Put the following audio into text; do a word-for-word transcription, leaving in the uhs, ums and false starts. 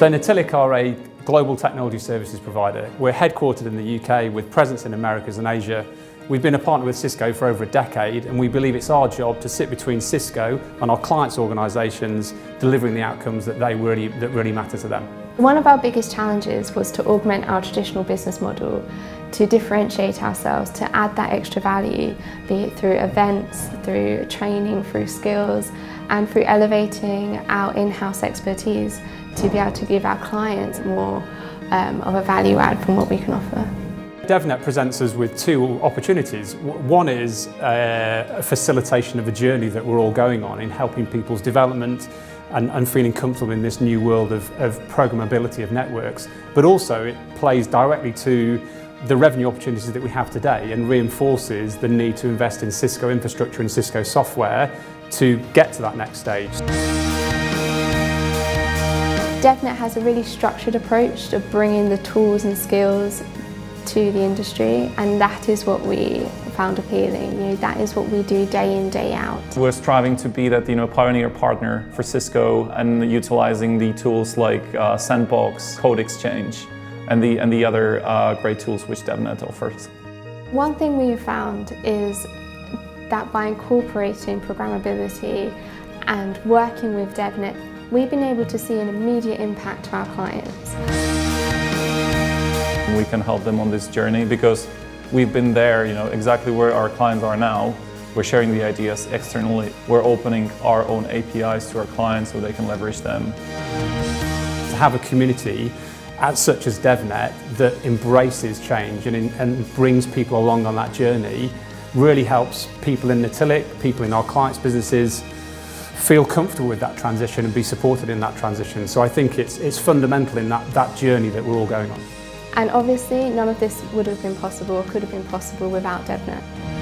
So Natilik are a global technology services provider. We're headquartered in the U K with presence in Americas and Asia. We've been a partner with Cisco for over a decade, and we believe it's our job to sit between Cisco and our clients' organisations, delivering the outcomes that they really, that really matter to them. One of our biggest challenges was to augment our traditional business model, to differentiate ourselves, to add that extra value, be it through events, through training, through skills, and through elevating our in-house expertise to be able to give our clients more um, of a value add from what we can offer. DevNet presents us with two opportunities. One is uh, a facilitation of a journey that we're all going on in helping people's development and, and feeling comfortable in this new world of, of programmability of networks, but also it plays directly to the revenue opportunities that we have today and reinforces the need to invest in Cisco infrastructure and Cisco software to get to that next stage. DevNet has a really structured approach to bringing the tools and skills to the industry, and that is what we found appealing. You know, that is what we do day in, day out. We're striving to be that you know pioneer partner for Cisco and utilizing the tools like uh, Sandbox, Code Exchange, and the and the other uh, great tools which DevNet offers. One thing we found is that by incorporating programmability and working with DevNet, we've been able to see an immediate impact to our clients. We can help them on this journey because we've been there, you know, exactly where our clients are now. We're sharing the ideas externally. We're opening our own A P Is to our clients so they can leverage them. To have a community as such as DevNet that embraces change and, in, and brings people along on that journey really helps people in Natilik, people in our clients' businesses, feel comfortable with that transition and be supported in that transition. So I think it's, it's fundamental in that, that journey that we're all going on. And obviously none of this would have been possible or could have been possible without DevNet.